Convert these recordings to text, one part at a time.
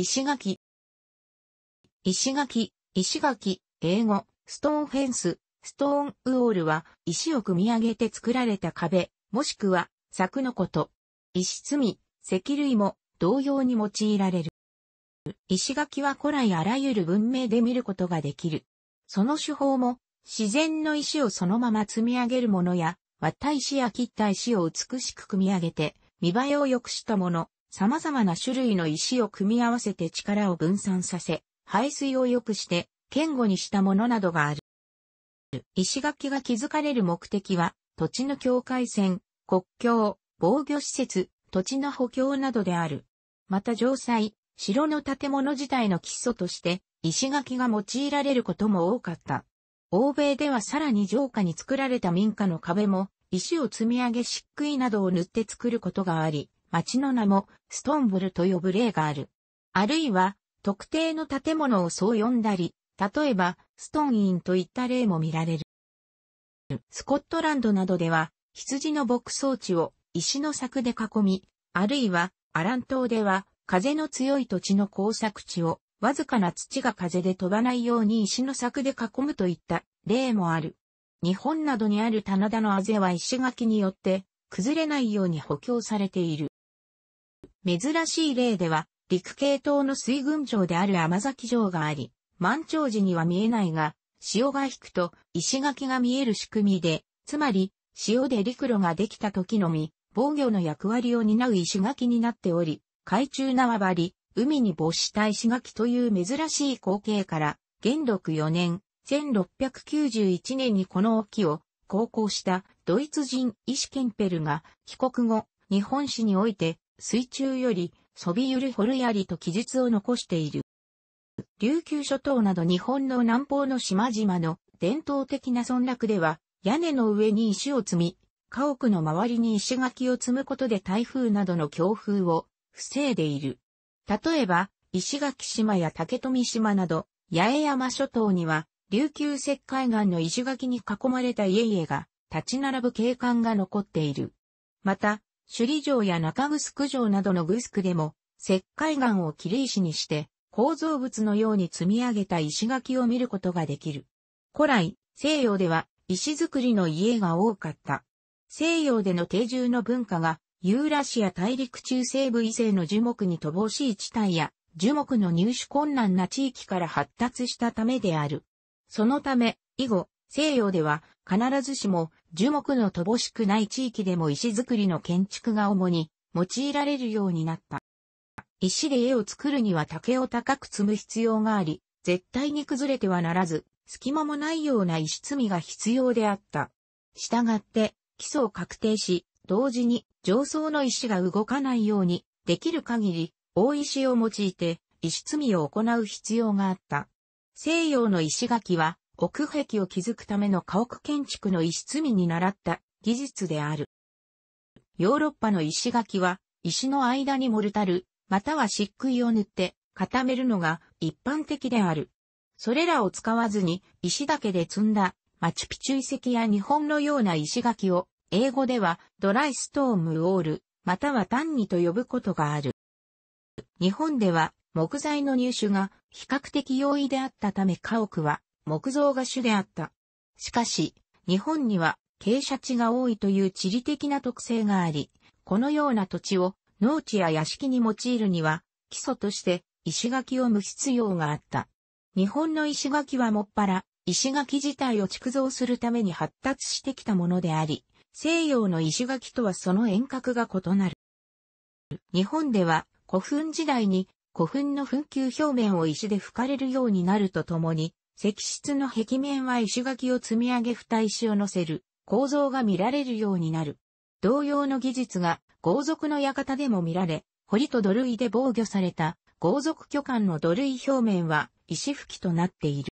石垣、英語、ストーンフェンス、ストーンウォールは、石を組み上げて作られた壁、もしくは、柵のこと。石積み、石類も、同様に用いられる。石垣は古来あらゆる文明で見ることができる。その手法も、自然の石をそのまま積み上げるものや、割った石や切った石を美しく組み上げて、見栄えを良くしたもの、様々な種類の石を組み合わせて力を分散させ、排水を良くして、堅固にしたものなどがある。石垣が築かれる目的は、土地の境界線、国境、防御施設、土地の補強などである。また城塞、城の建物自体の基礎として、石垣が用いられることも多かった。欧米ではさらに城下に作られた民家の壁も、石を積み上げ漆喰などを塗って作ることがあり、町の名もストンブルと呼ぶ例がある。あるいは、特定の建物をそう呼んだり、例えば、ストンインといった例も見られる。スコットランドなどでは、羊の牧草地を石の柵で囲み、あるいは、アラン島では、風の強い土地の耕作地を、わずかな土が風で飛ばないように石の柵で囲むといった例もある。日本などにある棚田のあぜは石垣によって崩れないように補強されている。珍しい例では陸系島の水軍城である甘崎城があり、満潮時には見えないが、潮が引くと石垣が見える仕組みで、つまり潮で陸路ができた時のみ、防御の役割を担う石垣になっており、海中縄張り、海に没した石垣という珍しい光景から、元禄4年、1691年にこの沖を航行したドイツ人イシュケンペルが帰国後、日本史において水中よりそびゆる掘る槍と記述を残している。琉球諸島など日本の南方の島々の伝統的な村落では、屋根の上に石を積み、家屋の周りに石垣を積むことで台風などの強風を防いでいる。例えば、石垣島や竹富島など、八重山諸島には、琉球石灰岩の石垣に囲まれた家々が立ち並ぶ景観が残っている。また、首里城や中城城などのグスクでも、石灰岩を切り石にして、構造物のように積み上げた石垣を見ることができる。古来、西洋では石造りの家が多かった。西洋での定住の文化が、ユーラシア大陸中西部以西の樹木に乏しい地帯や、樹木の入手困難な地域から発達したためである。そのため、以後、西洋では必ずしも樹木の乏しくない地域でも石造りの建築が主に用いられるようになった。石で家を作るには竹を高く積む必要があり、絶対に崩れてはならず、隙間もないような石積みが必要であった。したがって、基礎を確定し、同時に上層の石が動かないように、できる限り、大石を用いて石積みを行う必要があった。西洋の石垣は、奥壁を築くための家屋建築の石積みに倣った技術である。ヨーロッパの石垣は、石の間にモルタル、または漆喰を塗って固めるのが一般的である。それらを使わずに、石だけで積んだマチュピチュ遺跡や日本のような石垣を、英語ではドライストームウォール、または単にと呼ぶことがある。日本では木材の入手が比較的容易であったため家屋は木造が主であった。しかし、日本には傾斜地が多いという地理的な特性があり、このような土地を農地や屋敷に用いるには基礎として石垣を無必要があった。日本の石垣はもっぱら石垣自体を築造するために発達してきたものであり、西洋の石垣とはその沿革が異なる。日本では古墳時代に古墳の墳丘表面を石で拭かれるようになるとともに、石室の壁面は石垣を積み上げ蓋石を乗せる構造が見られるようになる。同様の技術が豪族の館でも見られ、堀と土塁で防御された豪族居館の土塁表面は石拭きとなっている。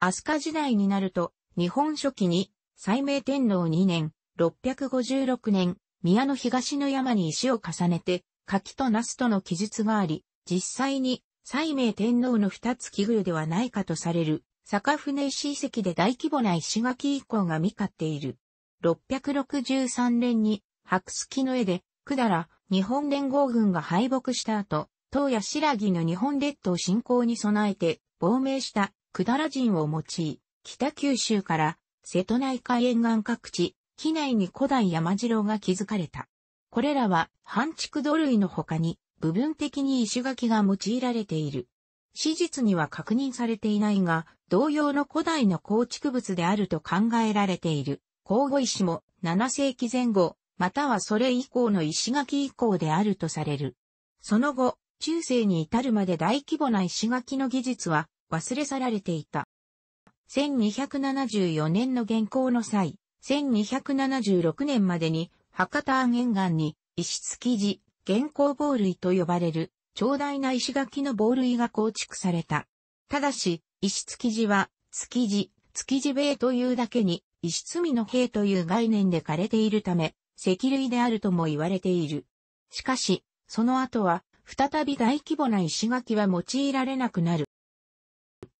飛鳥時代になると、日本初期に斉明天皇2年、656年、宮の東の山に石を重ねて、垣となすとの記述があり、実際に、斉明天皇の二つ奇遇ではないかとされる、坂船石遺跡で大規模な石垣遺構が見かっている。663年に、白鋤の絵で、百済、日本連合軍が敗北した後、唐や新羅の日本列島侵攻に備えて亡命した百済人を用い、北九州から瀬戸内海沿岸各地、畿内に古代山城が築かれた。これらは半築土塁の他に部分的に石垣が用いられている。史実には確認されていないが、同様の古代の構築物であると考えられている。甲午石も7世紀前後、またはそれ以降の石垣以降であるとされる。その後、中世に至るまで大規模な石垣の技術は忘れ去られていた。1274年の元寇の際、1276年までに博多湾沿岸に石築地、元寇防塁と呼ばれる長大な石垣の防塁が構築された。ただし、石築地は築地塀というだけに石積みの塀という概念で枯れているため、石類であるとも言われている。しかし、その後は再び大規模な石垣は用いられなくなる。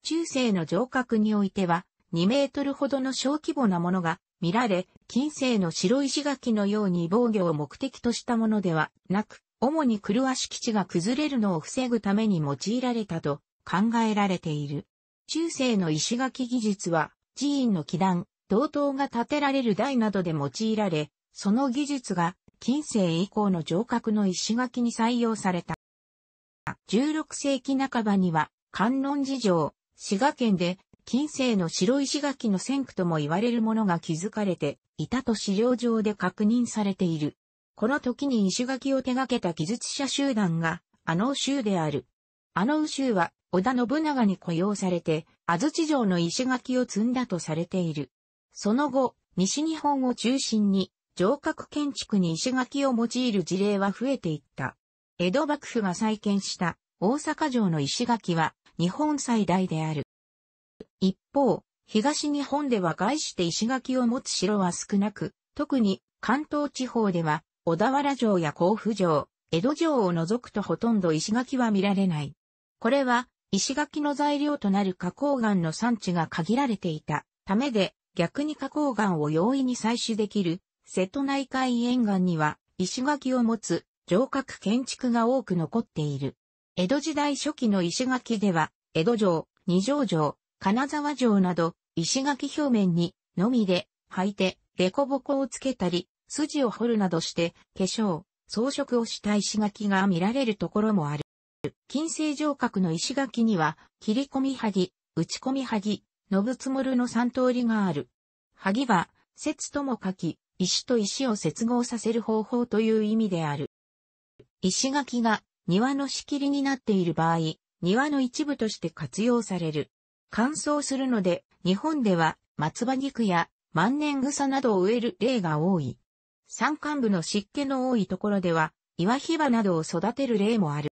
中世の城郭においては2メートルほどの小規模なものが見られ、近世の白石垣のように防御を目的としたものではなく、主に郭和敷地が崩れるのを防ぐために用いられたと考えられている。中世の石垣技術は寺院の基壇、銅塔が建てられる台などで用いられ、その技術が近世以降の城郭の石垣に採用された。16世紀半ばには観音寺城、滋賀県で近世の白石垣の先駆とも言われるものが築かれていたと資料上で確認されている。この時に石垣を手掛けた技術者集団が安納衆である。安納衆は織田信長に雇用されて安土城の石垣を積んだとされている。その後、西日本を中心に城郭建築に石垣を用いる事例は増えていった。江戸幕府が再建した大阪城の石垣は日本最大である。一方、東日本では概して石垣を持つ城は少なく、特に関東地方では小田原城や甲府城、江戸城を除くとほとんど石垣は見られない。これは石垣の材料となる花崗岩の産地が限られていたためで、逆に花崗岩を容易に採取できる瀬戸内海沿岸には石垣を持つ城郭建築が多く残っている。江戸時代初期の石垣では、江戸城、二条城、金沢城など石垣表面にのみで履いて凸凹をつけたり、筋を掘るなどして化粧、装飾をした石垣が見られるところもある。近世城郭の石垣には、切り込み萩、打ち込み萩、信積の三通りがある。萩は、節とも書き、石と石を接合させる方法という意味である。石垣が庭の仕切りになっている場合、庭の一部として活用される。乾燥するので、日本では松葉菊や万年草などを植える例が多い。山間部の湿気の多いところでは、岩ヒバなどを育てる例もある。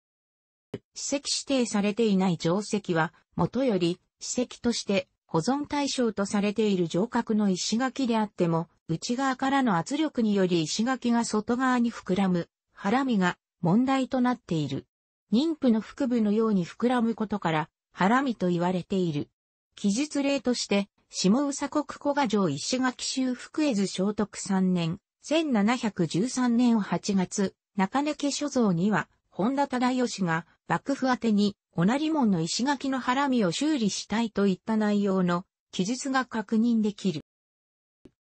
史跡指定されていない城跡は、もとより史跡として保存対象とされている城郭の石垣であっても、内側からの圧力により石垣が外側に膨らむ、はらみが問題となっている。妊婦の腹部のように膨らむことから、はらみと言われている。記述例として、下総国古賀城石垣修復絵図正徳3年、1713年8月、中根家所蔵には、本田忠義が幕府宛てに、御成門の石垣のはらみを修理したいといった内容の記述が確認できる。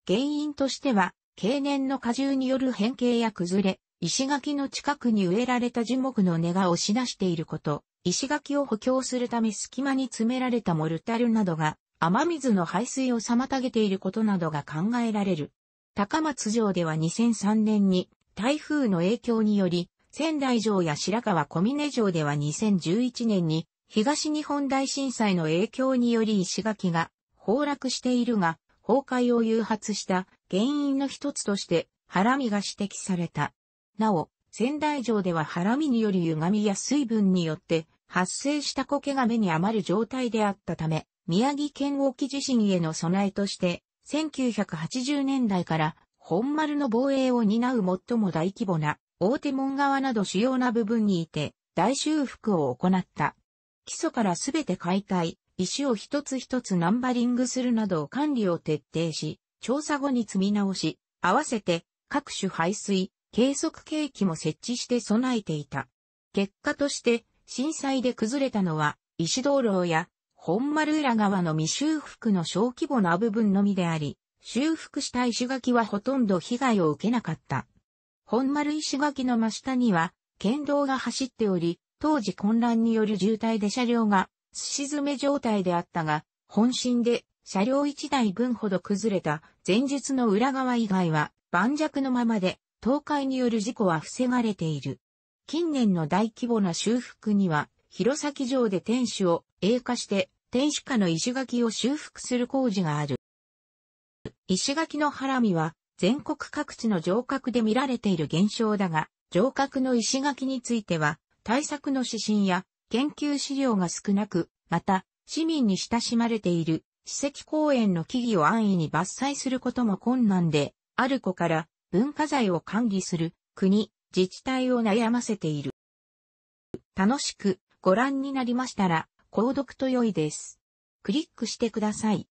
原因としては、経年の荷重による変形や崩れ、石垣の近くに植えられた樹木の根が押し出していること、石垣を補強するため隙間に詰められたモルタルなどが、雨水の排水を妨げていることなどが考えられる。高松城では2003年に、台風の影響により、仙台城や白川小峰城では2011年に、東日本大震災の影響により石垣が崩落しているが、崩壊を誘発した原因の一つとして、はらみが指摘された。なお、仙台城でははらみによる歪みや水分によって発生した苔が目に余る状態であったため、宮城県沖地震への備えとして、1980年代から本丸の防衛を担う最も大規模な大手門側など主要な部分にいて大修復を行った。基礎からすべて解体。石を一つ一つナンバリングするなど管理を徹底し、調査後に積み直し、合わせて各種排水、計測計器も設置して備えていた。結果として、震災で崩れたのは、石灯籠や本丸浦川の未修復の小規模な部分のみであり、修復した石垣はほとんど被害を受けなかった。本丸石垣の真下には、県道が走っており、当時混乱による渋滞で車両がすし詰め状態であったが、本震で車両1台分ほど崩れた前述の裏側以外は盤石のままで、倒壊による事故は防がれている。近年の大規模な修復には、弘前城で天守を栄化して、天守下の石垣を修復する工事がある。石垣のハラミは、全国各地の城郭で見られている現象だが、城郭の石垣については、対策の指針や研究資料が少なく、また、市民に親しまれている史跡公園の木々を安易に伐採することも困難で、ある子から文化財を管理する国、自治体を悩ませている。楽しくご覧になりましたら、購読と良いです。クリックしてください。